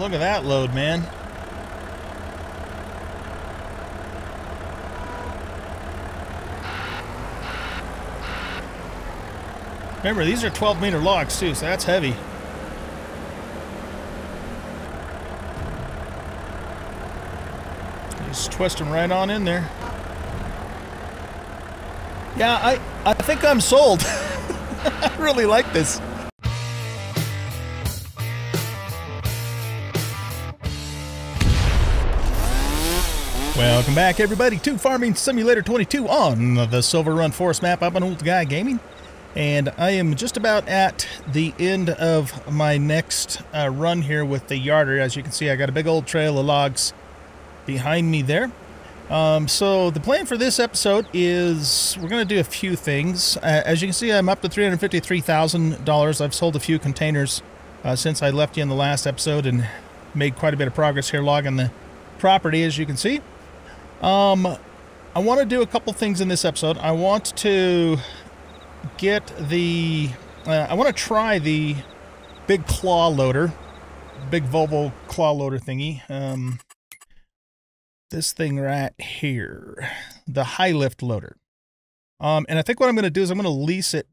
Look at that load, man. Remember, these are 12-meter logs, too, so that's heavy. Just twist them right on in there. Yeah, I think I'm sold. I really like this. Welcome back, everybody, to Farming Simulator 22 on the Silver Run Forest Map. I'm an old guy gaming, and I am just about at the end of my next run here with the yarder. As you can see, I got a big old trail of logs behind me there. So the plan for this episode is we're going to do a few things. As you can see, I'm up to $353,000. I've sold a few containers since I left you in the last episode and made quite a bit of progress here logging the property, as you can see. I want to do a couple things in this episode. I want to get the... I want to try the big claw loader, big Volvo claw loader thingy. This thing right here, the high lift loader. And I think what I'm going to do is I'm going to lease it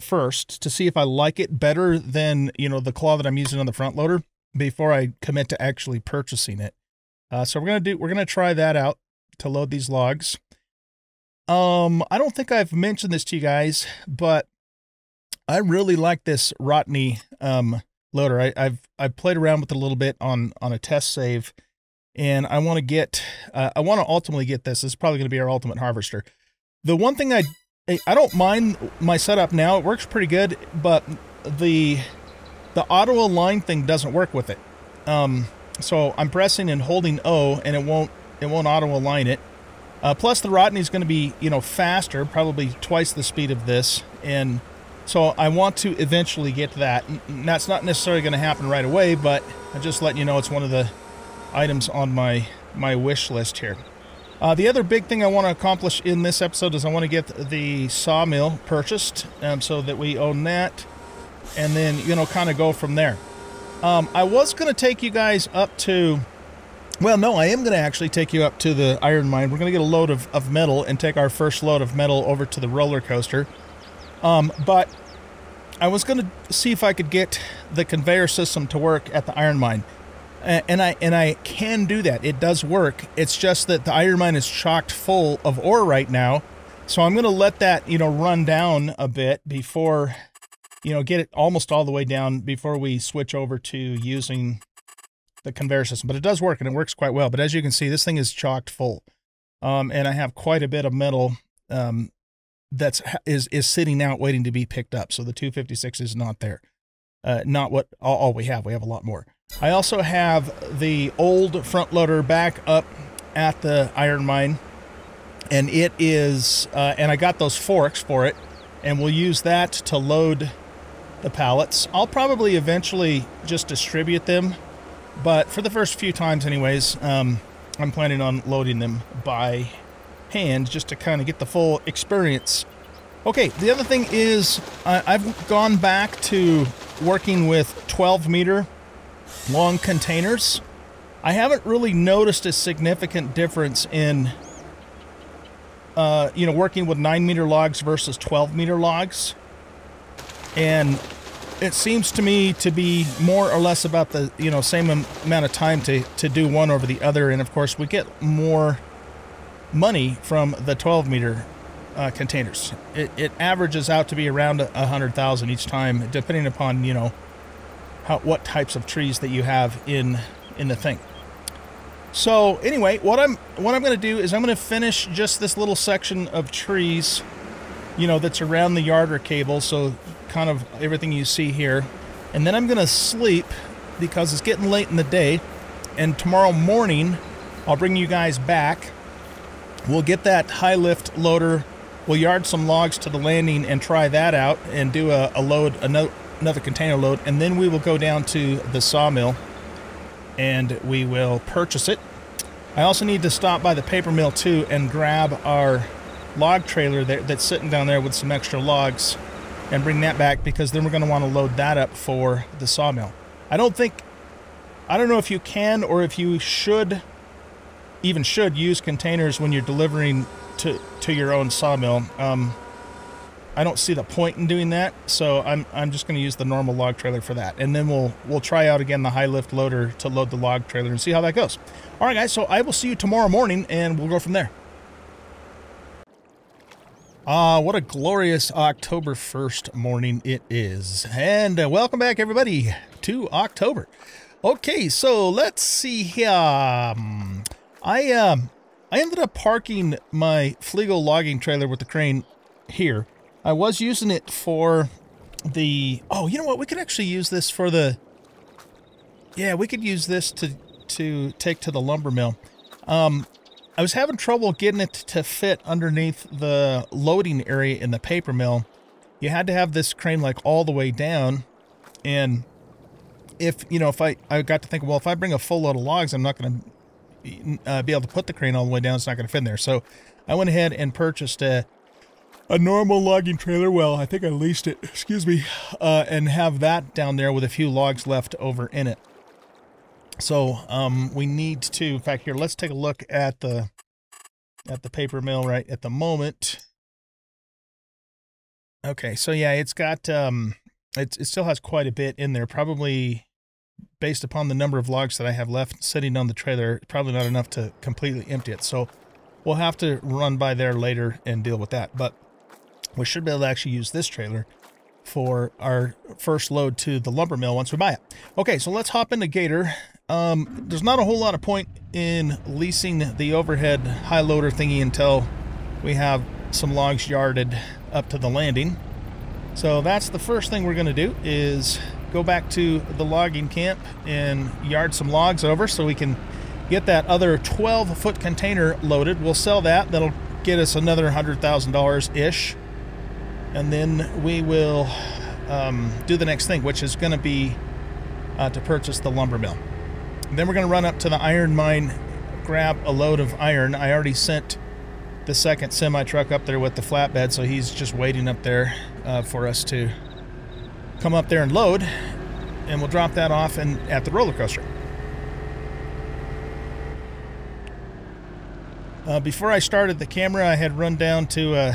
first to see if I like it better than, you know, the claw that I'm using on the front loader before I commit to actually purchasing it. So we're gonna try that out to load these logs. I don't think I've mentioned this to you guys, but I really like this Rotenney loader. I've played around with it a little bit on a test save, and I want to get I want to ultimately get this. This is probably going to be our ultimate harvester. The one thing I don't mind my setup now. It works pretty good, but the auto align thing doesn't work with it. So I'm pressing and holding O, and it won't auto align it. Plus, the Rotenney is going to be, you know, faster, probably twice the speed of this, and so I want to eventually get that. And that's not necessarily going to happen right away, but I'm just letting you know it's one of the items on my wish list here. The other big thing I want to accomplish in this episode is I want to get the sawmill purchased, so that we own that, and then, you know, kind of go from there. I was going to take you guys up to, well, no, I am going to actually take you up to the iron mine. We're going to get a load of metal and take our first load of metal over to the roller coaster. But I was going to see if I could get the conveyor system to work at the iron mine. And I can do that. It does work. It's just that the iron mine is chocked full of ore right now. So I'm going to let that, you know, run down a bit before... you know, get it almost all the way down before we switch over to using the conveyor system. But it does work, and it works quite well. But as you can see, this thing is chocked full. And I have quite a bit of metal that is sitting out waiting to be picked up. So the 256 is not there. Not what all we have. We have a lot more. I also have the old front loader back up at the iron mine. And it is, and I got those forks for it. And we'll use that to load the pallets. I'll probably eventually just distribute them, but for the first few times anyways, I'm planning on loading them by hand just to kind of get the full experience. Okay, the other thing is I've gone back to working with 12-meter long containers. I haven't really noticed a significant difference in you know, working with 9-meter logs versus 12-meter logs. And it seems to me to be more or less about the, you know, same amount of time to do one over the other. And, of course, we get more money from the 12-meter containers. It averages out to be around $100,000 each time, depending upon, you know, what types of trees that you have in the thing. So anyway, what I'm going to do is I'm going to finish just this little section of trees, you know, that's around the yarder cable. So kind of everything you see here. And then I'm going to sleep because it's getting late in the day. And tomorrow morning, I'll bring you guys back. We'll get that high lift loader. We'll yard some logs to the landing and try that out and do another container load. And then we will go down to the sawmill and we will purchase it. I also need to stop by the paper mill too and grab our log trailer that's sitting down there with some extra logs and bring that back, because then we're going to want to load that up for the sawmill. I don't think I don't know if you can or if you should use containers when you're delivering to your own sawmill. I don't see the point in doing that, so I'm just going to use the normal log trailer for that, and then we'll try out again the high lift loader to load the log trailer and see how that goes. All right, guys, so I will see you tomorrow morning, and we'll go from there. Ah, what a glorious October 1st morning it is, and welcome back, everybody, to October. Okay, so let's see here. I ended up parking my Flegel logging trailer with the crane here. I was using it for the, oh, you know what? We could actually use this for the, yeah, we could use this to take to the lumber mill. I was having trouble getting it to fit underneath the loading area in the paper mill. You had to have this crane like all the way down. And if, you know, if I got to think, well, if I bring a full load of logs, I'm not going to be able to put the crane all the way down. It's not going to fit in there. So I went ahead and purchased a normal logging trailer. Well, I think I leased it, excuse me, and have that down there with a few logs left over in it. So we need to, in fact, here, let's take a look at the paper mill right at the moment. Okay, so yeah, it's got, it still has quite a bit in there, probably based upon the number of logs that I have left sitting on the trailer, probably not enough to completely empty it. So we'll have to run by there later and deal with that. But we should be able to actually use this trailer for our first load to the lumber mill once we buy it. Okay, so let's hop into Gator. There's not a whole lot of point in leasing the overhead high loader thingy until we have some logs yarded up to the landing. So that's the first thing we're gonna do, is go back to the logging camp and yard some logs over so we can get that other 12-foot container loaded. We'll sell that. That'll get us another $100,000-ish. And then we will do the next thing, which is going to be to purchase the lumber mill. And then we're going to run up to the iron mine, grab a load of iron. I already sent the second semi-truck up there with the flatbed, so he's just waiting up there for us to come up there and load. And we'll drop that off at the roller coaster. Before I started the camera, I had run down to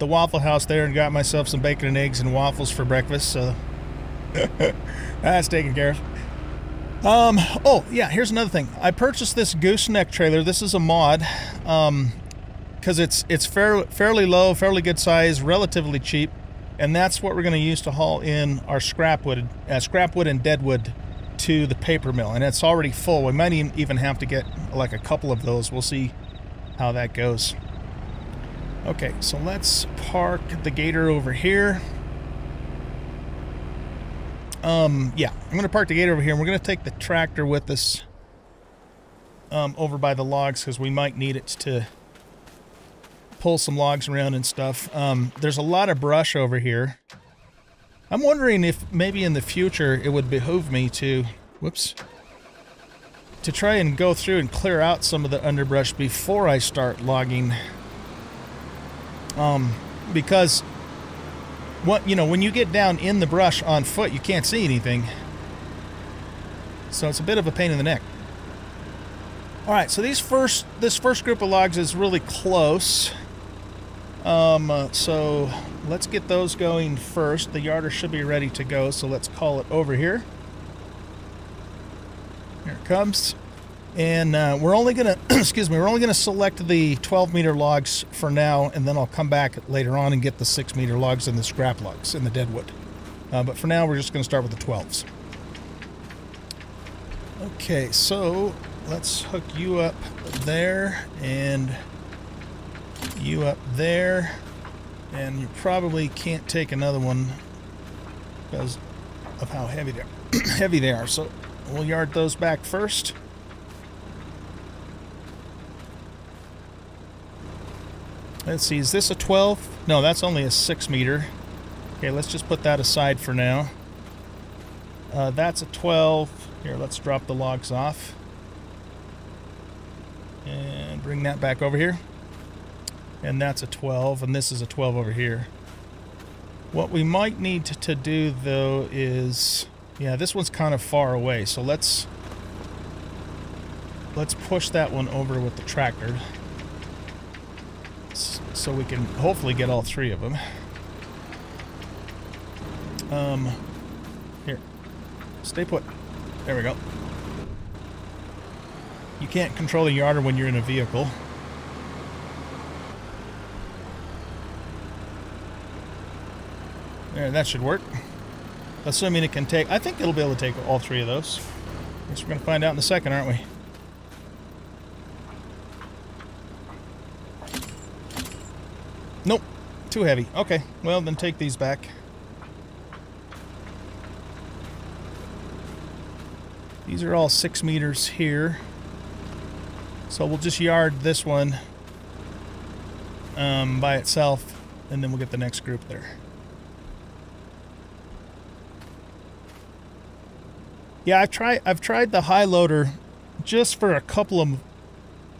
the Waffle House there and got myself some bacon and eggs and waffles for breakfast, so that's taken care of. Oh, yeah, here's another thing. I purchased this gooseneck trailer. This is a mod, because it's fairly low, fairly good size, relatively cheap, and that's what we're going to use to haul in our scrap wood and deadwood to the paper mill, and it's already full. We might even have to get like a couple of those. We'll see how that goes. Okay, so let's park the Gator over here. Yeah, I'm gonna park the Gator over here, and we're gonna take the tractor with us over by the logs, because we might need it to pull some logs around and stuff. There's a lot of brush over here. I'm wondering if maybe in the future it would behoove me to, whoops, to try and go through and clear out some of the underbrush before I start logging, because what, you know, when you get down in the brush on foot, you can't see anything, so it's a bit of a pain in the neck. All right, so this first group of logs is really close, so let's get those going first. The yarder should be ready to go, so let's call it over here. Here it comes, and we're only gonna excuse me, we're only gonna select the 12-meter logs for now, and then I'll come back later on and get the 6-meter logs and the scrap logs and the deadwood, but for now we're just gonna start with the 12s. Okay, so let's hook you up there and you up there, and you probably can't take another one because of how heavy they're heavy they are, so we'll yard those back first. Let's see, is this a 12? No, that's only a 6-meter. Okay, let's just put that aside for now. That's a 12. Here, let's drop the logs off. And bring that back over here. And that's a 12, and this is a 12 over here. What we might need to do, though, is... yeah, this one's kind of far away, so let's Let's push that one over with the tractor so we can hopefully get all three of them. Here. Stay put. There we go. You can't control the yarder when you're in a vehicle. There, that should work. Assuming it can take... I think it'll be able to take all three of those. I guess we're going to find out in a second, aren't we? Nope. Too heavy. Okay. Well, then take these back. These are all 6 meters here. So we'll just yard this one by itself, and then we'll get the next group there. Yeah, I've tried the high loader just for a couple of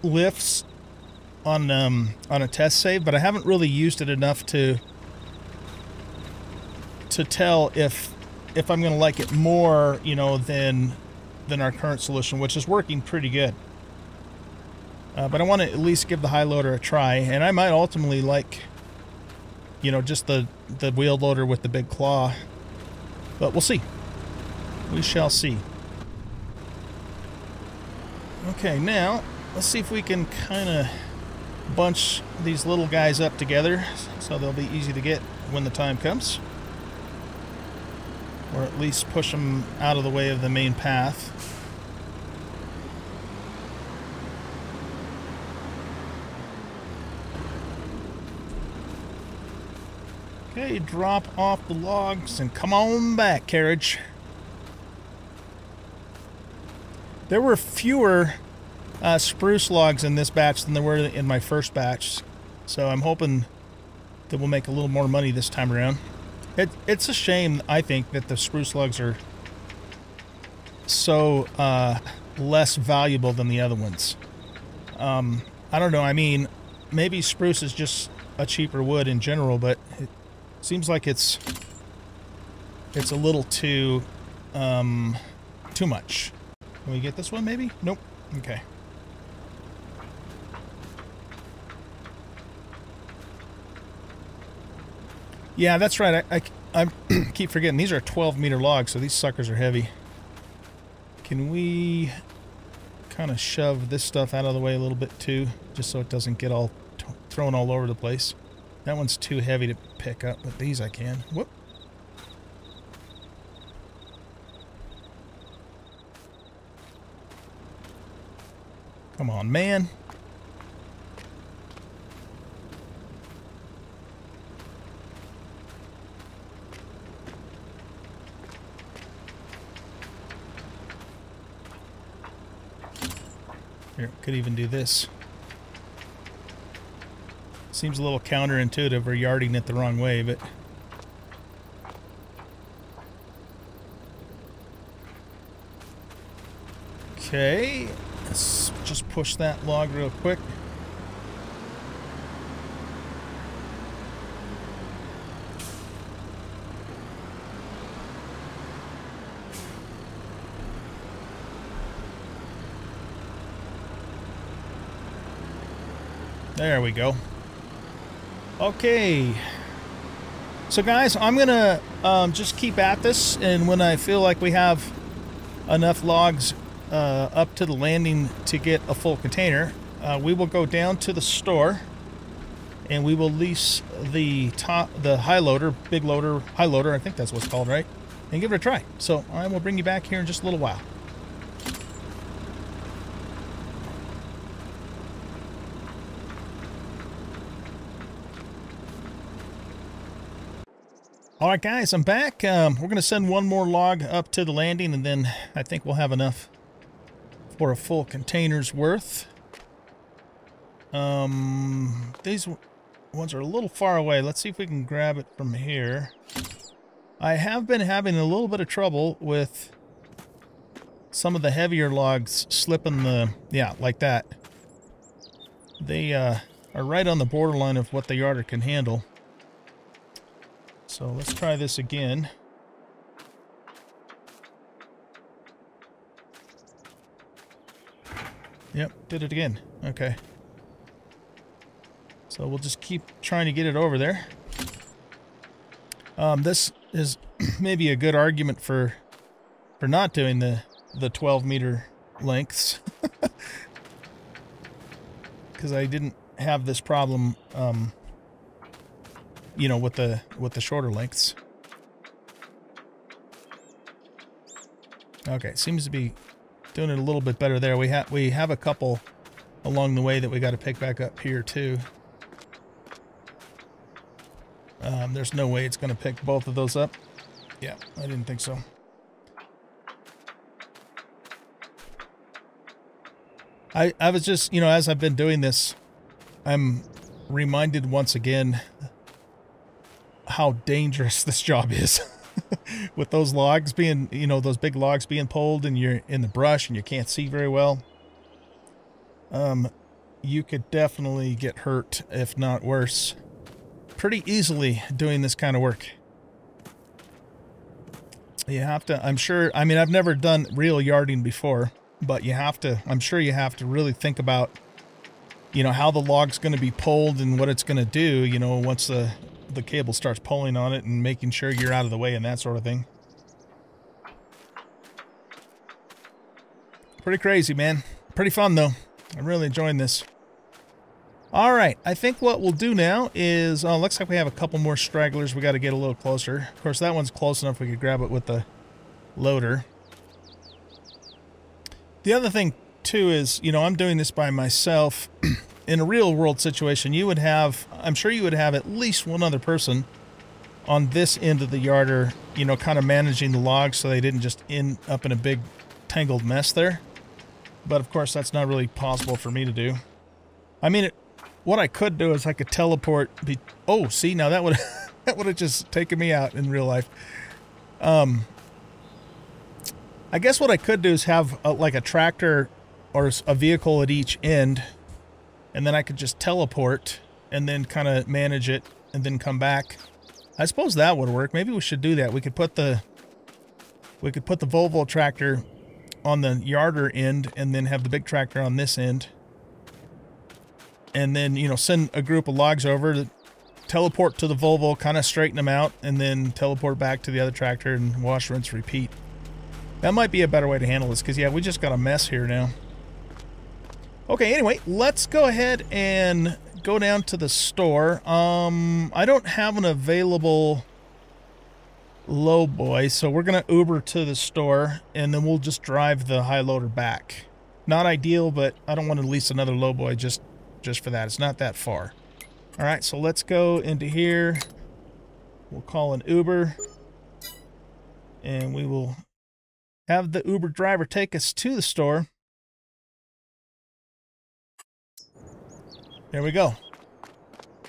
lifts on a test save, but I haven't really used it enough to tell if I'm going to like it more, you know, than our current solution, which is working pretty good. But I want to at least give the high loader a try, and I might ultimately like, you know, just the wheel loader with the big claw, but we'll see. We shall see. Okay, now let's see if we can kind of bunch these little guys up together so they'll be easy to get when the time comes, or at least push them out of the way of the main path. Okay, drop off the logs and come on back, carriage. There were fewer spruce logs in this batch than there were in my first batch, so I'm hoping that we'll make a little more money this time around. It's a shame, I think, that the spruce logs are so less valuable than the other ones. I don't know, I mean, maybe spruce is just a cheaper wood in general, but it seems like it's a little too much. Can we get this one, maybe? Nope. Okay. Yeah, that's right. I keep forgetting. These are 12-meter logs, so these suckers are heavy. Can we kind of shove this stuff out of the way a little bit, too, just so it doesn't get all thrown all over the place? That one's too heavy to pick up, but these I can. Whoop. Come on, man. Here, could even do this. Seems a little counterintuitive, we're yarding it the wrong way, but... Okay. Let's just push that log real quick. There we go. Okay. So guys, I'm gonna just keep at this, and when I feel like we have enough logs up to the landing to get a full container, we will go down to the store and we will lease the high loader, big loader, high loader, I think that's what's called, right? And give it a try. So I will bring you back here in just a little while. All right, guys, I'm back. We're going to send one more log up to the landing, and then I think we'll have enough for a full container's worth. These ones are a little far away. Let's see if we can grab it from here. I have been having a little bit of trouble with some of the heavier logs slipping the... Yeah, like that. They are right on the borderline of what the yarder can handle. So let's try this again. Yep, did it again. Okay. So we'll just keep trying to get it over there. This is maybe a good argument for not doing the 12-meter lengths. Because I didn't have this problem, you know, with the shorter lengths. Okay, seems to be doing it a little bit better there. We have a couple along the way that we got to pick back up here too. There's no way it's going to pick both of those up. Yeah, I didn't think so. I was just, you know, as I've been doing this, I'm reminded once again how dangerous this job is. With those logs being, you know, those big logs being pulled and you're in the brush and you can't see very well. You could definitely get hurt, if not worse, pretty easily doing this kind of work. You have to, I'm sure, I mean, I've never done real yarding before, but you have to, I'm sure you have to really think about, you know, how the log's going to be pulled and what it's going to do, you know, once the cable starts pulling on it and making sure you're out of the way and that sort of thing. Pretty crazy, man. Pretty fun though. I'm really enjoying this. All right, I think what we'll do now is, looks like we have a couple more stragglers. We got to get a little closer. Of course, that one's close enough we could grab it with the loader. The other thing too is, you know, I'm doing this by myself. In a real world situation, you would have, I'm sure you would have at least one other person on this end of the yarder, you know, kind of managing the logs so they didn't just end up in a big tangled mess there. But of course, that's not really possible for me to do. I mean, what I could do is I could teleport. Oh, see, now that would that would have just taken me out in real life. I guess what I could do is have like a tractor or a vehicle at each end. And then I could just teleport and then kind of manage it and then come back. I suppose that would work. Maybe we should do that. We could put the Volvo tractor on the yarder end and then have the big tractor on this end. And then, you know, send a group of logs over, teleport to the Volvo, kind of straighten them out, and then teleport back to the other tractor and wash, rinse, repeat. That might be a better way to handle this because, yeah, we just got a mess here now. Okay, anyway, let's go ahead and go down to the store. I don't have an available lowboy, so we're going to Uber to the store, and then we'll just drive the high loader back. Not ideal, but I don't want to lease another lowboy just for that. It's not that far. All right, so let's go into here. We'll call an Uber, and we will have the Uber driver take us to the store. There we go.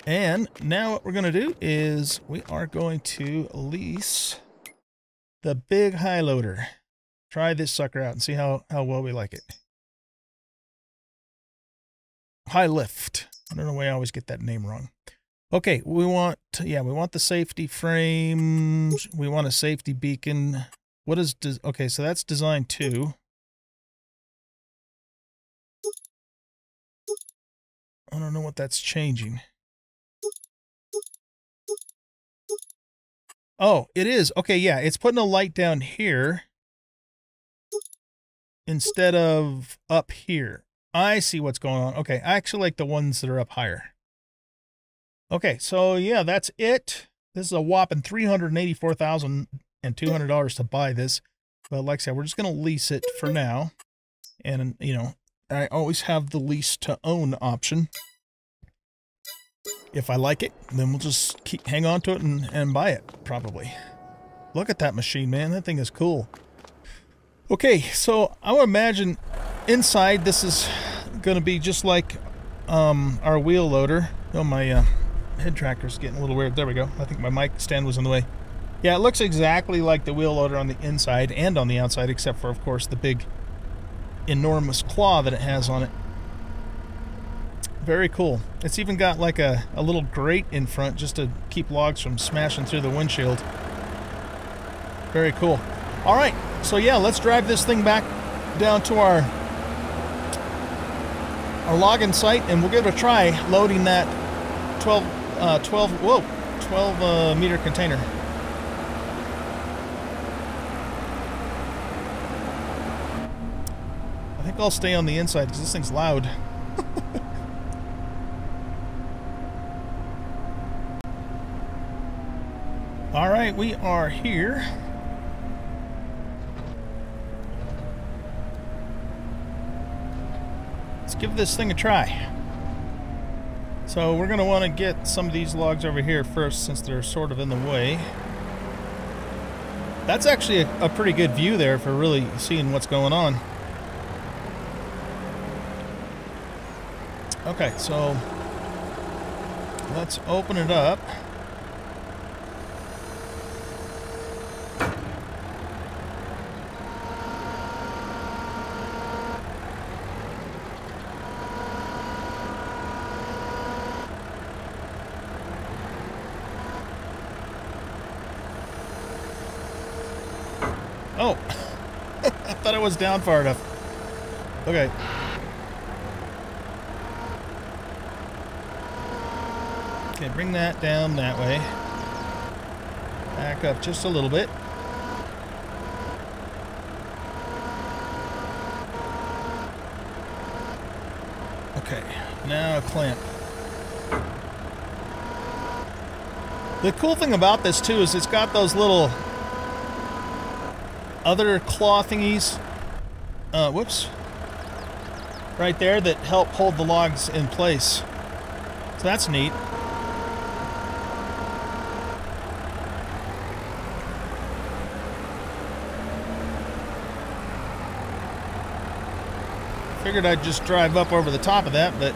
And now what we're going to do is we are going to lease the big high loader. Try this sucker out and see how well we like it. High lift. I don't know why I always get that name wrong. Okay, we want the safety frames. We want a safety beacon. Okay, so that's design 2. I don't know what that's changing. Oh, it is. Okay, yeah, it's putting a light down here instead of up here. I see what's going on. Okay, I actually like the ones that are up higher. Okay, so yeah, that's it. This is a whopping $384,200 to buy this. But like I said, we're just going to lease it for now. And, you know, I always have the lease to own option. If I like it, then we'll just hang on to it and buy it, probably. Look at that machine, man. That thing is cool. Okay, so I would imagine inside this is going to be just like our wheel loader. Oh, my head tracker's getting a little weird. There we go. I think my mic stand was in the way. Yeah, it looks exactly like the wheel loader on the inside and on the outside, except for, of course, the big enormous claw that it has on it. Very cool. It's even got like a little grate in front just to keep logs from smashing through the windshield. Very cool. All right, so yeah, let's drive this thing back down to our our login site, and we'll give it a try loading that 12 meter container. I think I'll stay on the inside because this thing's loud. All right, we are here. Let's give this thing a try. So we're gonna wanna get some of these logs over here first since they're sort of in the way. That's actually a pretty good view there for really seeing what's going on. Okay, so let's open it up. Oh, I thought I was down far enough. Okay. Okay, bring that down that way. Back up just a little bit. Okay, now clamp. The cool thing about this too is it's got those little other claw thingies, whoops, right there that help hold the logs in place. So that's neat. Figured I'd just drive up over the top of that, but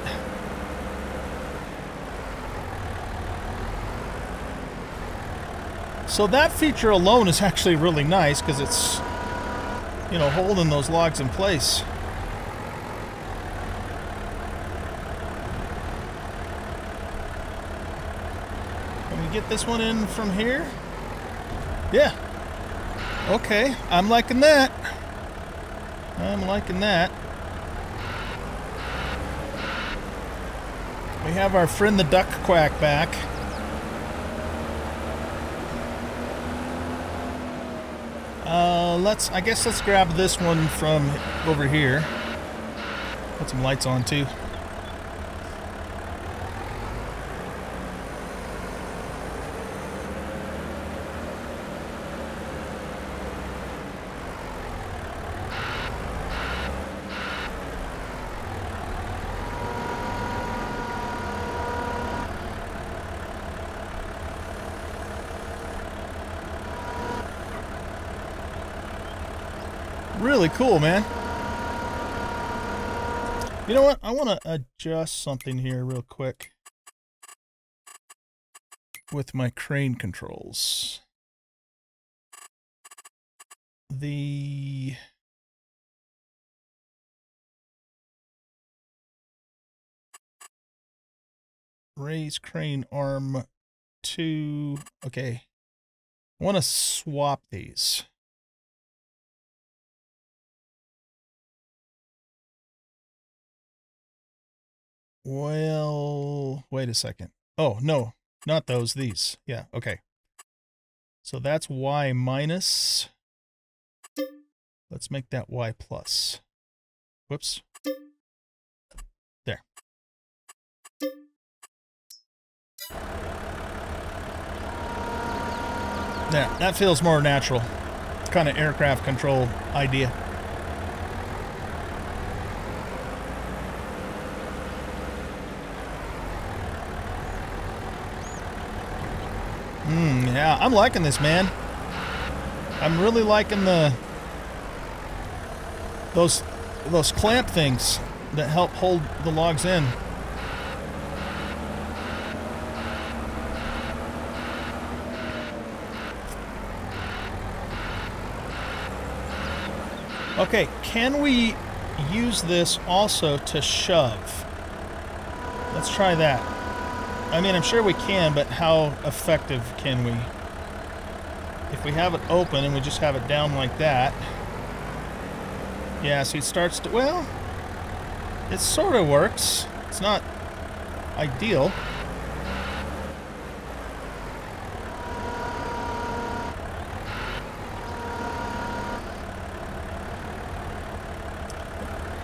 so that feature alone is actually really nice because it's, you know, holding those logs in place. Can we get this one in from here? Yeah. Okay, I'm liking that. I'm liking that. We have our friend the duck quack back. I guess let's grab this one from over here. Put some lights on too. Really cool, man. You know what? I want to adjust something here real quick with my crane controls. Raise crane arm 2. Okay. I want to swap these. Well, wait a second. Oh, no, not those, these. Yeah, okay. So that's Y minus. Let's make that Y plus. Whoops. There. Yeah, that feels more natural. It's kind of aircraft control idea. Yeah, I'm liking this, man. I'm really liking those clamp things that help hold the logs in. Okay, can we use this also to shove? Let's try that. I mean, I'm sure we can, but how effective can we? If we have it open and we just have it down like that. Yeah, so it starts to, well, It sort of works. It's not ideal.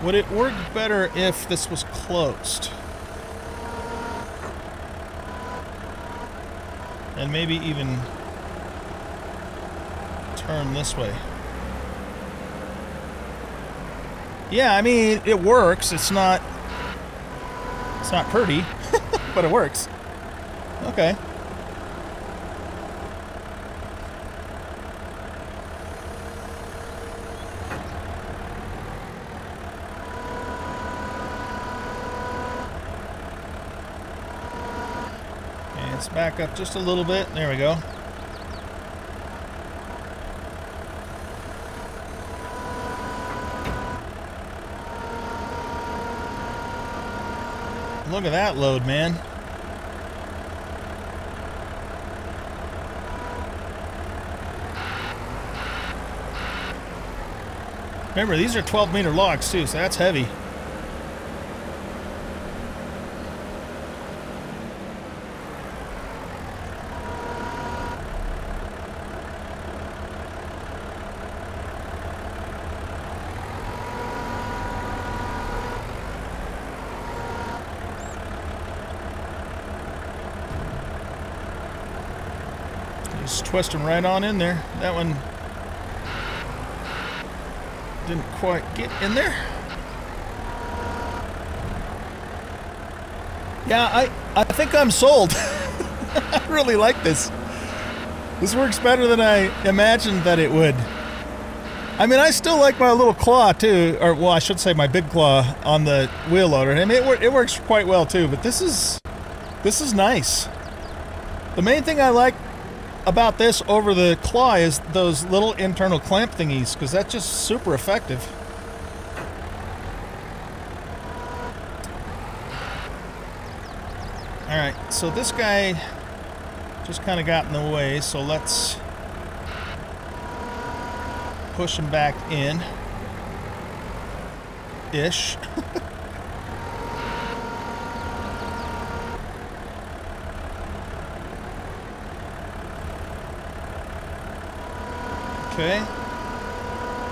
Would it work better if this was closed? And maybe even turn this way. Yeah, I mean, it works. It's not pretty, but it works. Okay. Back up just a little bit. There we go. Look at that load, man. Remember, these are 12-meter logs too, so that's heavy. Twist them right on in there. That one didn't quite get in there. Yeah, I think I'm sold. I really like this. This works better than I imagined that it would. I mean, I still like my little claw too, or well, I should say my big claw on the wheel loader. I mean, it works quite well too. But this is nice. The main thing I like about this over the claw is those little internal clamp thingies, because that's just super effective. All right, so this guy just kind of got in the way, so let's push him back in ish. Okay,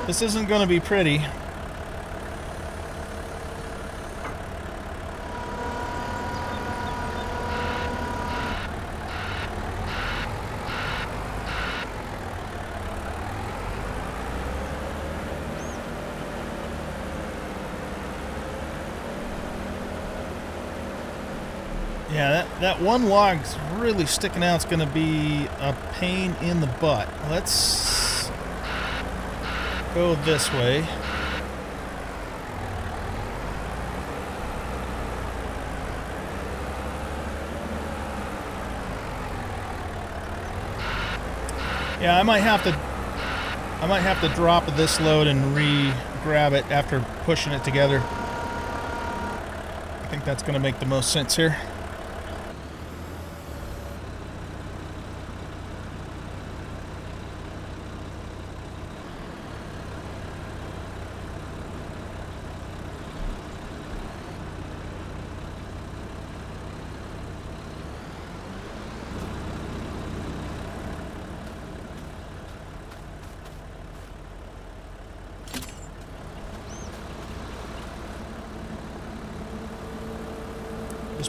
this isn't going to be pretty. Yeah, that one log's really sticking out. It's going to be a pain in the butt. Let's go this way. Yeah, I might have to drop this load and re-grab it after pushing it together. I think that's going to make the most sense here.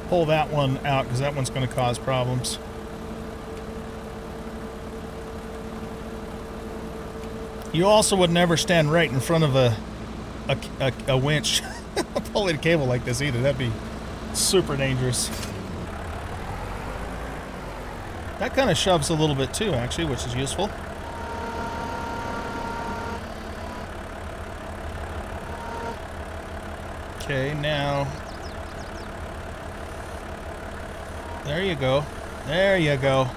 Pull that one out, because that one's going to cause problems. You also would never stand right in front of a winch pulling a cable like this either. That'd be super dangerous. That kind of shoves a little bit too, actually, which is useful. Okay, now... there you go. There you go.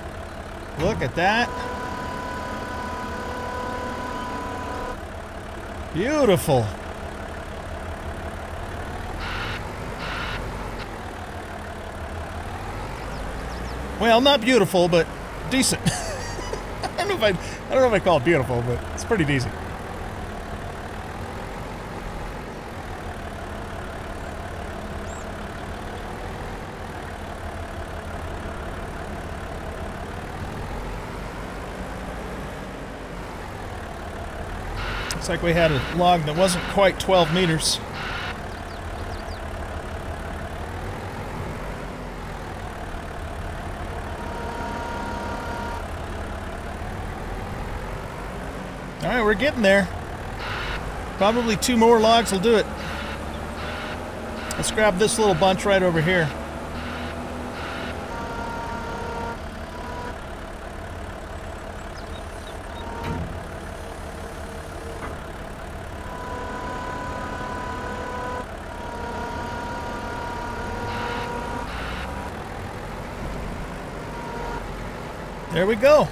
Look at that. Beautiful. Well, not beautiful, but decent. I don't know if I call it beautiful, but it's pretty decent. Looks like we had a log that wasn't quite 12 meters. Alright, we're getting there. Probably two more logs will do it. Let's grab this little bunch right over here. There we go.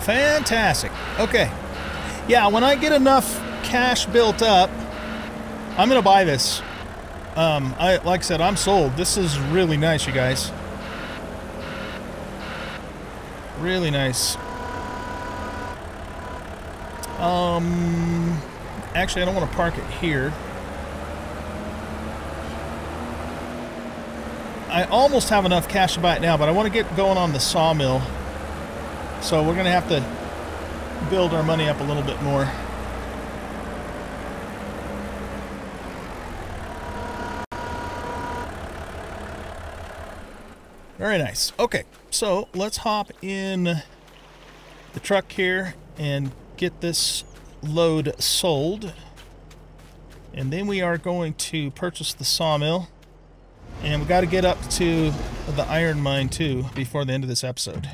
Fantastic. Okay. Yeah, when I get enough cash built up, I'm gonna buy this. Like I said, I'm sold. This is really nice, you guys. Really nice. Actually, I don't want to park it here. I almost have enough cash to buy it now, but I want to get going on the sawmill. So we're gonna have to build our money up a little bit more. Very nice. Okay, so let's hop in the truck here and get this load sold. And then we are going to purchase the sawmill. And we got to get up to the iron mine too before the end of this episode.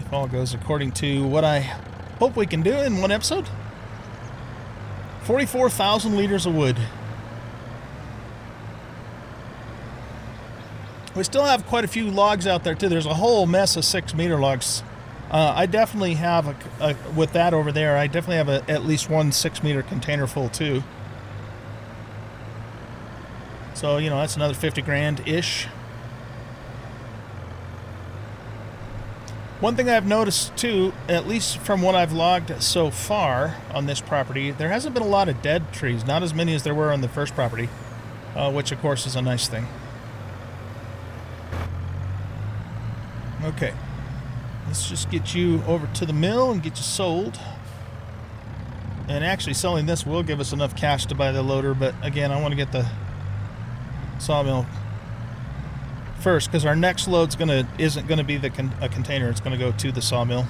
If all goes according to what I hope we can do in one episode. 44,000 liters of wood. We still have quite a few logs out there too. There's a whole mess of 6 meter logs. I definitely have with that over there, I definitely have at least one 6 meter container full too. So, you know, that's another 50 grand-ish. One thing I've noticed, too, at least from what I've logged so far on this property, there hasn't been a lot of dead trees. Not as many as there were on the first property, which, of course, is a nice thing. Okay. Let's just get you over to the mill and get you sold. And actually, selling this will give us enough cash to buy the loader, but, again, I want to get the sawmill first, because our next load's isn't gonna be a container. It's gonna go to the sawmill,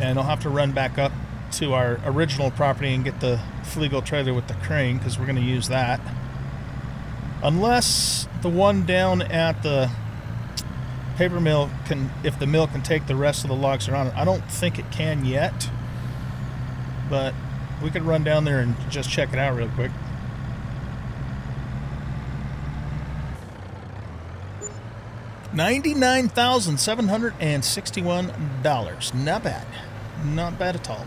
and I'll have to run back up to our original property and get the Flegel trailer with the crane, because we're gonna use that. Unless the one down at the paper mill can, if the mill can take the rest of the logs around it. I don't think it can yet, but we could run down there and just check it out real quick. $99,761. Not bad. Not bad at all.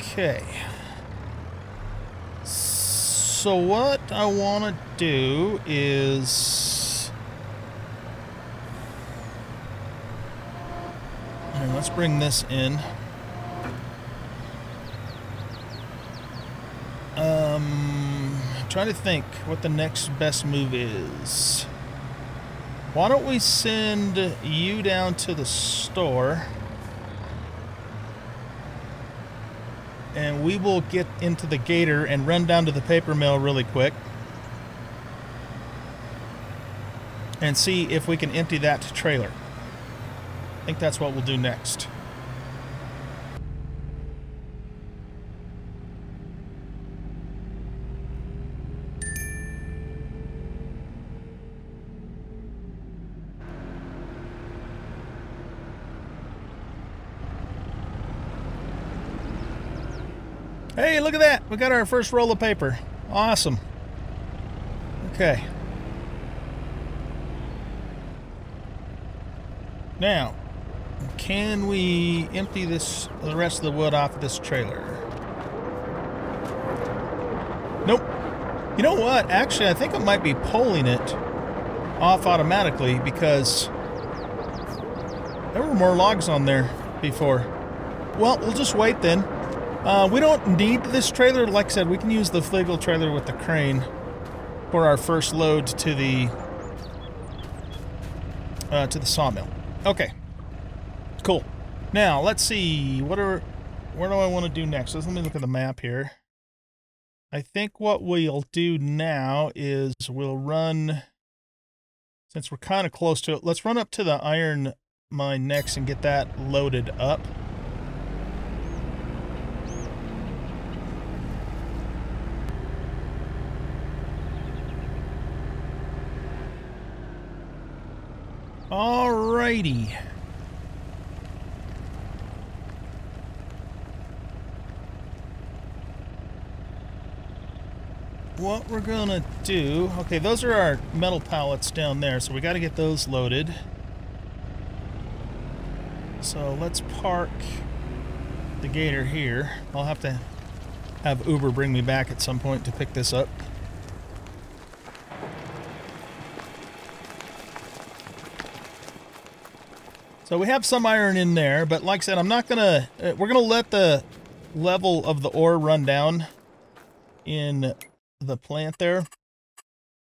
Okay. So what I want to do is... All right, let's bring this in. Trying to think what the next best move is. Why don't we send you down to the store, and we will get into the gator and run down to the paper mill really quick and see if we can empty that trailer. I think that's what we'll do next. Hey, look at that. We got our first roll of paper. Awesome. Okay. Now, can we empty the rest of the wood off this trailer? Nope. You know what? Actually, I think I might be pulling it off automatically because there were more logs on there before. Well, we'll just wait then. We don't need this trailer. Like I said, we can use the Flegel trailer with the crane for our first load to the to the sawmill. Okay, cool. Now let's see, where do I want to do next? Let me look at the map here. I think what we'll do now is we'll run, since we're kind of close to it, let's run up to the iron mine next and get that loaded up. Alrighty. What we're gonna do, okay, those are our metal pallets down there, so we got to get those loaded. So let's park the gator here. I'll have to have Uber bring me back at some point to pick this up. So we have some iron in there, but like I said, I'm not gonna, we're gonna let the level of the ore run down in the plant there,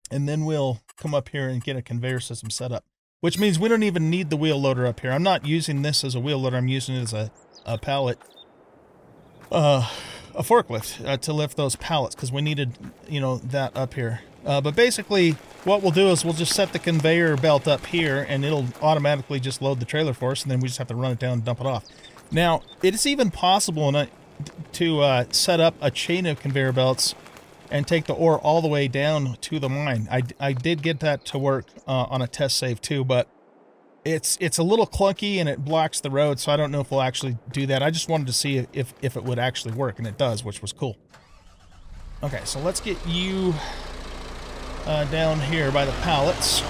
and then we'll come up here and get a conveyor system set up, which means we don't even need the wheel loader up here. I'm not using this as a wheel loader, I'm using it as a pallet, a forklift to lift those pallets, because we needed, you know, that up here. But basically what we'll do is we'll just set the conveyor belt up here and it'll automatically just load the trailer for us, and then we just have to run it down and dump it off. Now it is even possible to set up a chain of conveyor belts and take the ore all the way down to the mine. I did get that to work on a test save too, but it's a little clunky and it blocks the road, so I don't know if we'll actually do that. I just wanted to see if it would actually work, and it does, which was cool. Okay, so let's get you down here by the pallets.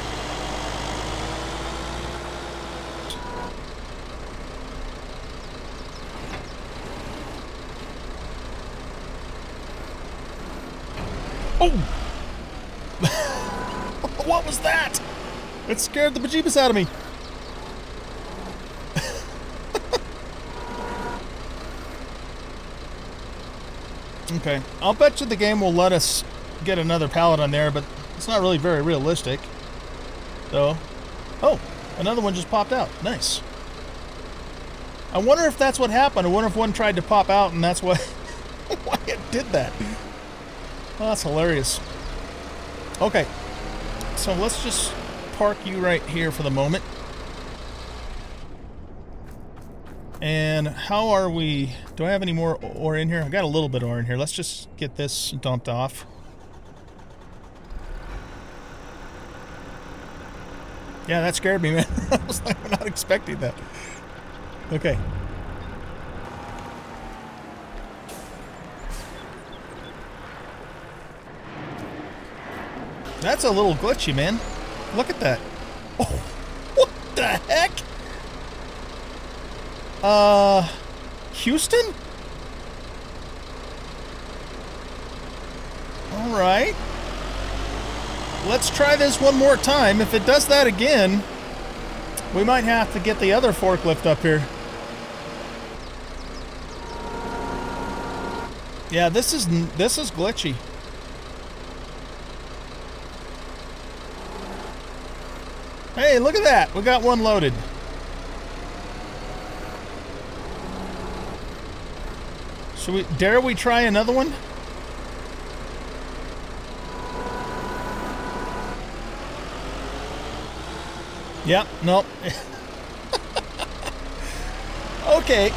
Oh! What was that? It scared the bejeebus out of me. Okay, I'll bet you the game will let us get another pallet on there, but it's not really very realistic. So, oh, another one just popped out. Nice. I wonder if that's what happened. I wonder if one tried to pop out and that's what why it did that. Oh, that's hilarious. Okay, so let's just park you right here for the moment. And how are we? Do I have any more ore in here? I've got a little bit of ore in here. Let's just get this dumped off. Yeah, that scared me, man. I was like, I'm not expecting that. Okay. That's a little glitchy, man. Look at that. Oh, what the heck? Houston? All right. Let's try this one more time. If it does that again, we might have to get the other forklift up here. Yeah, this is glitchy. Hey, look at that! We got one loaded. Should we? Dare we try another one? Yep. Nope. Okay.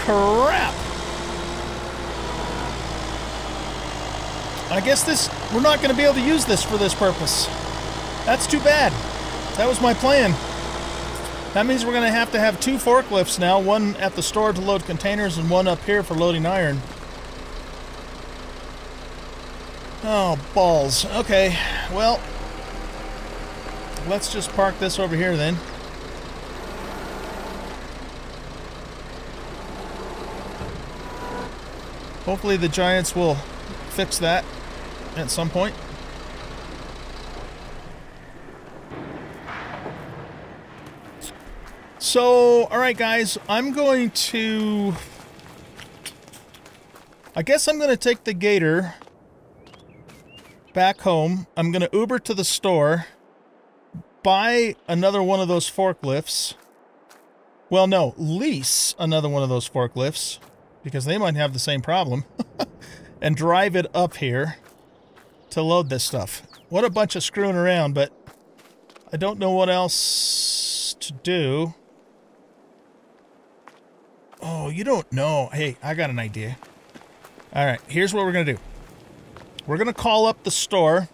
Crap. I guess we're not going to be able to use this for this purpose. That's too bad. That was my plan. That means we're going to have two forklifts now, one at the store to load containers and one up here for loading iron. Oh, balls. Okay, well, let's just park this over here then. Hopefully the Giants will fix that at some point. So, all right, guys, I guess I'm going to take the gator back home. I'm going to Uber to the store. buy another one of those forklifts. Well, no, lease another one of those forklifts, because they might have the same problem, and drive it up here to load this stuff. What a bunch of screwing around, but I don't know what else to do. Oh, you don't know. Hey, I got an idea. All right, here's what we're going to do. We're going to call up the store,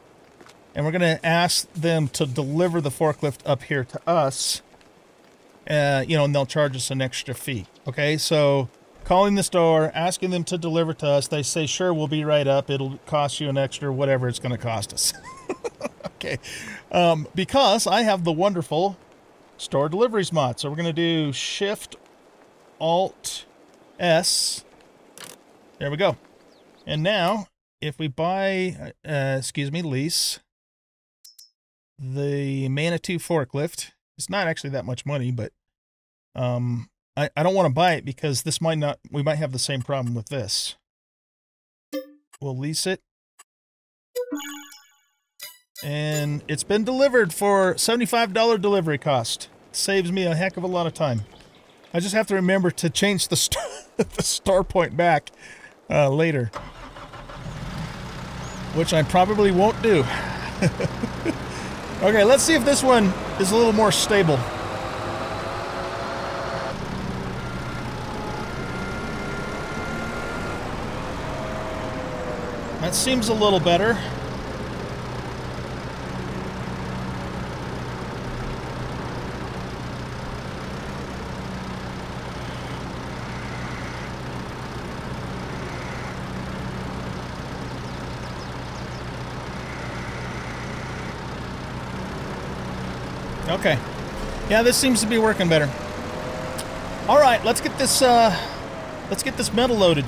and we're going to ask them to deliver the forklift up here to us. You know, and they'll charge us an extra fee. Okay, so calling the store, asking them to deliver to us. They say, sure, we'll be right up. It'll cost you an extra whatever it's going to cost us. Okay, because I have the wonderful store deliveries mod. So we're going to do Shift-Alt-S. There we go. And now, if we buy, lease the Manitou forklift, it's not actually that much money, but I don't want to buy it because this might not, we might have the same problem with this. We'll lease it. And it's been delivered for $75 delivery cost. It saves me a heck of a lot of time. I just have to remember to change the star, the star point back later, which I probably won't do. Okay, let's see if this one is a little more stable. That seems a little better. Okay. Yeah, this seems to be working better. All right, let's get this metal loaded.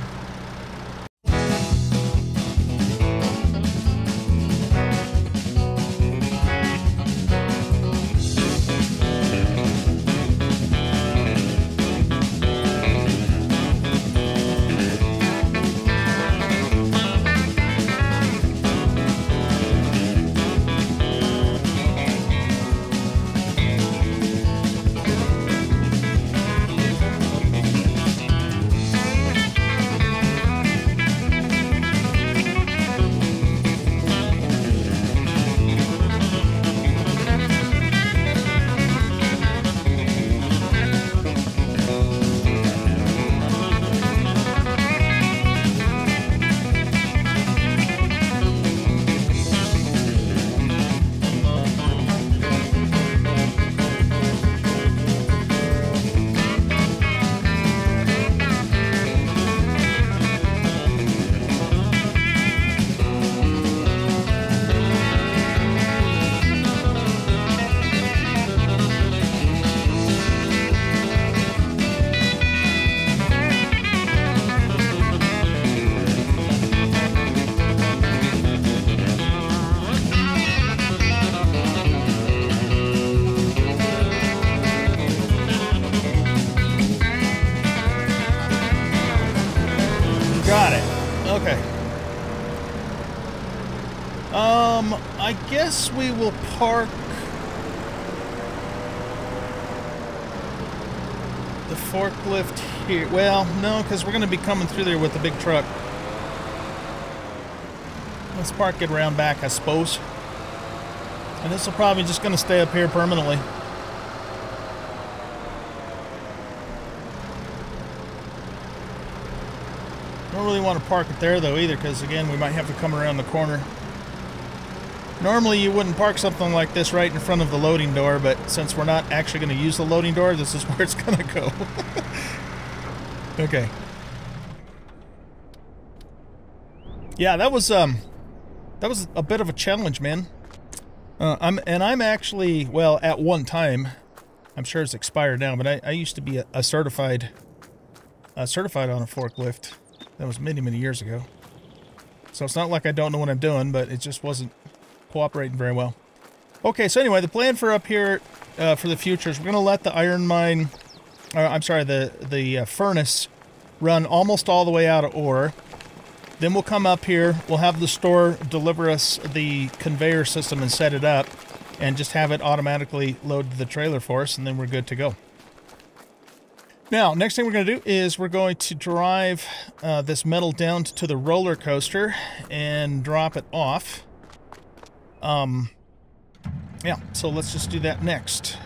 We will park the forklift here. Well, no, because we're going to be coming through there with the big truck. Let's park it around back, I suppose. And this will probably just going to stay up here permanently. Don't really want to park it there, though, either, because, again, we might have to come around the corner. Normally you wouldn't park something like this right in front of the loading door, but since we're not actually going to use the loading door, this is where it's going to go. Okay. Yeah, that was a bit of a challenge, man. I'm actually, well, at one time, I'm sure it's expired now, but I used to be a certified, on a forklift. That was many, many years ago. So it's not like I don't know what I'm doing, but it just wasn't cooperating very well. Okay, so anyway, the plan for up here for the future is we're going to let the iron mine, I'm sorry, the furnace run almost all the way out of ore. Then we'll come up here, we'll have the store deliver us the conveyor system and set it up. and just have it automatically load the trailer for us, and then we're good to go. Now, next thing we're going to do is we're going to drive this metal down to the roller coaster and drop it off. Yeah, so let's just do that next.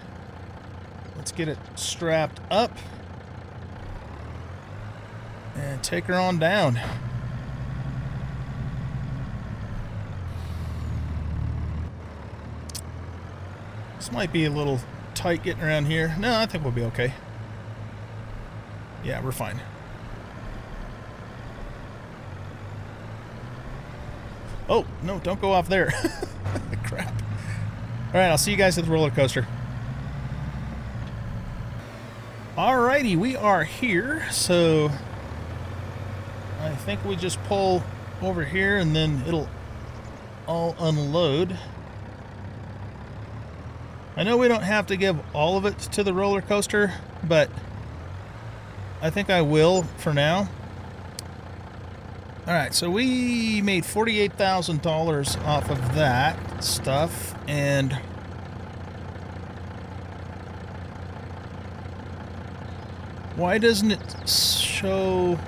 Let's get it strapped up and take her on down. This might be a little tight getting around here. No, I think we'll be okay. Yeah, we're fine. Oh, no, don't go off there. Crap. All right, I'll see you guys at the roller coaster. Alrighty, we are here. So I think we just pull over here and then it'll all unload. I know we don't have to give all of it to the roller coaster, but I think I will for now. All right, so we made $48,000 off of that stuff, and why doesn't it show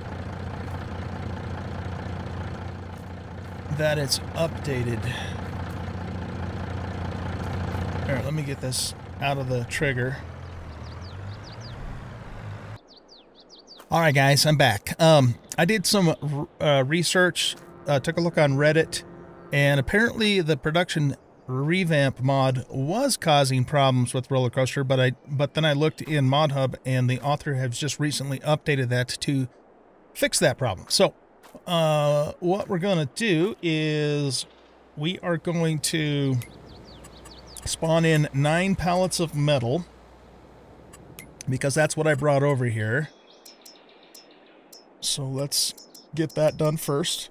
that it's updated? All right, let me get this out of the trigger. All right, guys, I'm back. I did some research, took a look on Reddit, and apparently the production revamp mod was causing problems with roller coaster. But then I looked in Mod Hub, and the author has just recently updated that to fix that problem. So what we're gonna do is we are going to spawn in 9 pallets of metal, because that's what I brought over here. So let's get that done first,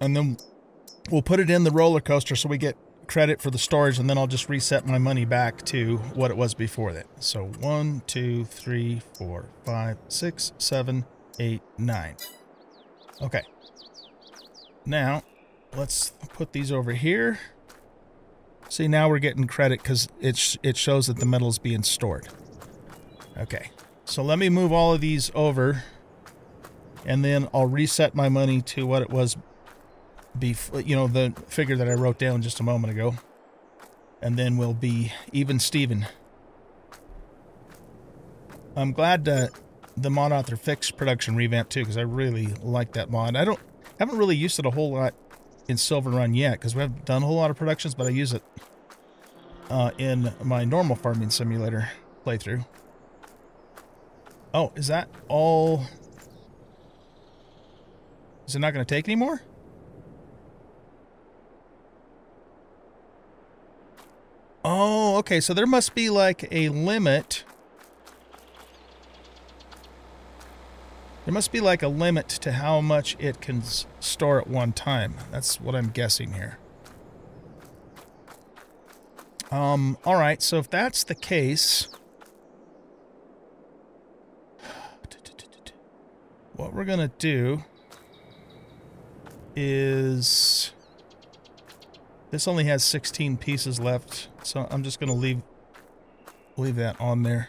and then we'll put it in the roller coaster so we get credit for the storage, and then I'll just reset my money back to what it was before that. So 1, 2, 3, 4, 5, 6, 7, 8, 9. Okay. Now let's put these over here. See, now we're getting credit because it shows that the metal is being stored. Okay, so let me move all of these over, and then I'll reset my money to what it was before, you know, the figure that I wrote down just a moment ago. And then we'll be even Steven. I'm glad the mod author fixed production revamp too, because I really like that mod. I haven't really used it a whole lot in Silver Run yet, because we haven't done a whole lot of productions, but I use it in my normal Farming Simulator playthrough. Oh, is that all? Is it not going to take any more? Oh, okay, so there must be like a limit. There must be like a limit to how much it can store at one time. That's what I'm guessing here. All right, so if that's the case, what we're going to do is, this only has 16 pieces left, so I'm just going to leave that on there.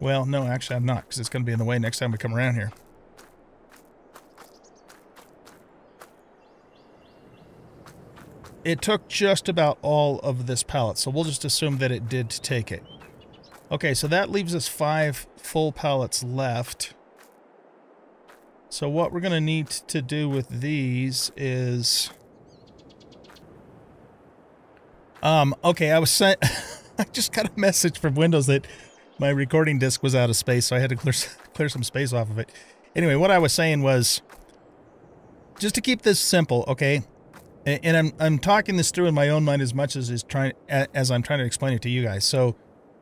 Well, no, actually I'm not, because it's going to be in the way next time we come around here. It took just about all of this pallet, so we'll just assume that it did take it. Okay, so that leaves us 5 full pallets left. So what we're going to need to do with these is, okay, I just got a message from Windows that my recording disc was out of space, so I had to clear some space off of it. Anyway, what I was saying was, just to keep this simple, okay? And I'm talking this through in my own mind as much as I'm trying to explain it to you guys. So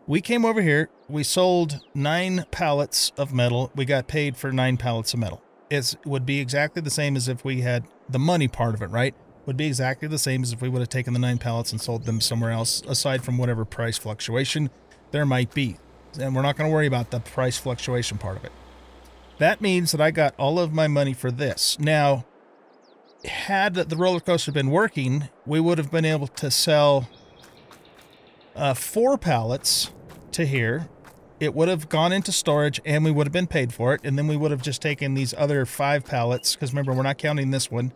we came over here, we sold 9 pallets of metal, we got paid for 9 pallets of metal. It would be exactly the same as if we had the money part of it, right? Would be exactly the same as if we would have taken the 9 pallets and sold them somewhere else, aside from whatever price fluctuation there might be. And we're not going to worry about the price fluctuation part of it. That means that I got all of my money for this. Now, had the roller coaster been working, we would have been able to sell 4 pallets to here. It would have gone into storage and we would have been paid for it. And then we would have just taken these other 5 pallets, because remember, we're not counting this one,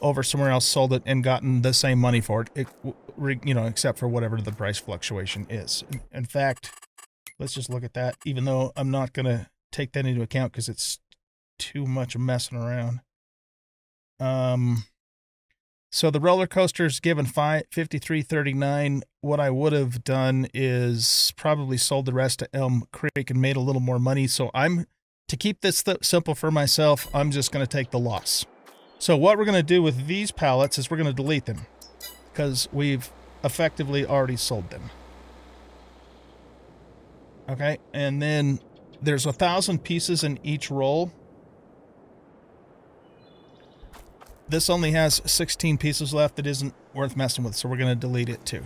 over somewhere else, sold it, and gotten the same money for it, you know, except for whatever the price fluctuation is. In fact, let's just look at that, even though I'm not going to take that into account because it's too much messing around. So the roller coaster's given $53.39. What I would have done is probably sold the rest to Elm Creek and made a little more money. So I'm, to keep this simple for myself, I'm just going to take the loss. So what we're going to do with these pallets is we're going to delete them, because we've effectively already sold them. Okay, and then there's 1,000 pieces in each roll. This only has 16 pieces left. It isn't worth messing with, so we're going to delete it too.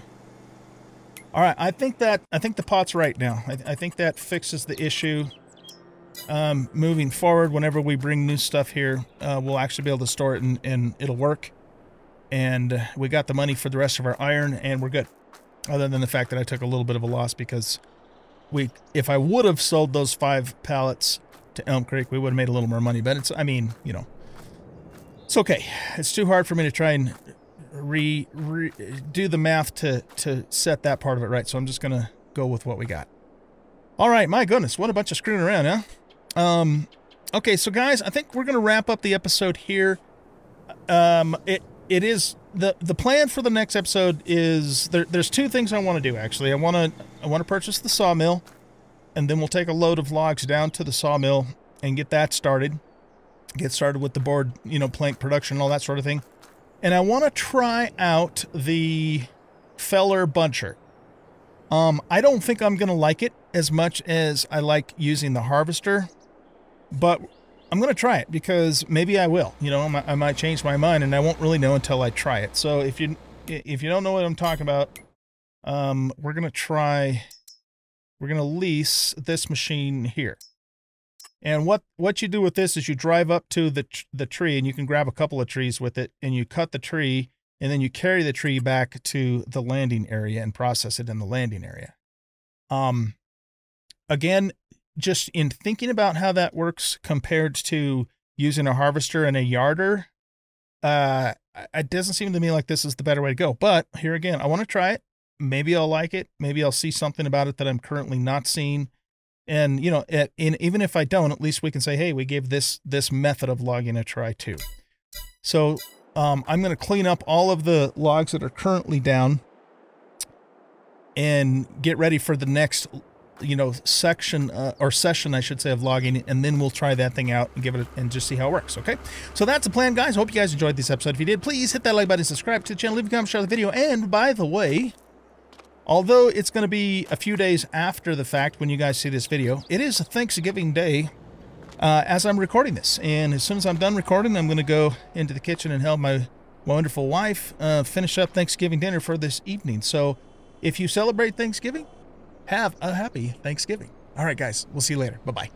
All right, I think the pot's right now. I think that fixes the issue. Moving forward, whenever we bring new stuff here, we'll actually be able to store it, and it'll work. And we got the money for the rest of our iron, and we're good. Other than the fact that I took a little bit of a loss, because if I would have sold those 5 pallets to Elm Creek, we would have made a little more money. But it's, I mean, you know, it's okay. It's too hard for me to try and do the math to set that part of it right. So I'm just going to go with what we got. All right, my goodness, what a bunch of screwing around, huh? Okay, so guys, I think we're going to wrap up the episode here. It is the plan for the next episode is there's 2 things I want to do actually. I want to purchase the sawmill, and then we'll take a load of logs down to the sawmill and get that started. Get started with the board, you know, plank production and all that sort of thing. And I want to try out the feller buncher. I don't think I'm going to like it as much as I like using the harvester, but I'm going to try it because maybe I will. You know, I might change my mind, and I won't really know until I try it. So if you don't know what I'm talking about, we're going to lease this machine here. And what you do with this is you drive up to the tree, and you can grab a couple of trees with it, and you cut the tree, and then you carry the tree back to the landing area and process it in the landing area. Again, just in thinking about how that works compared to using a harvester and a yarder, it doesn't seem to me like this is the better way to go. But here again, I want to try it. Maybe I'll like it. Maybe I'll see something about it that I'm currently not seeing. And, you know, even if I don't, at least we can say, hey, we gave this method of logging a try too. So I'm going to clean up all of the logs that are currently down and get ready for the next, you know, section or session, I should say, of logging, and then we'll try that thing out and give it and just see how it works. Okay, so that's the plan, guys. Hope you guys enjoyed this episode. If you did, please hit that like button, subscribe to the channel, leave a comment, share the video. And by the way, although it's going to be a few days after the fact when you guys see this video, it is Thanksgiving Day as I'm recording this, and as soon as I'm done recording, I'm going to go into the kitchen and help my wonderful wife finish up Thanksgiving dinner for this evening. So if you celebrate Thanksgiving, have a happy Thanksgiving. All right, guys, we'll see you later. Bye-bye.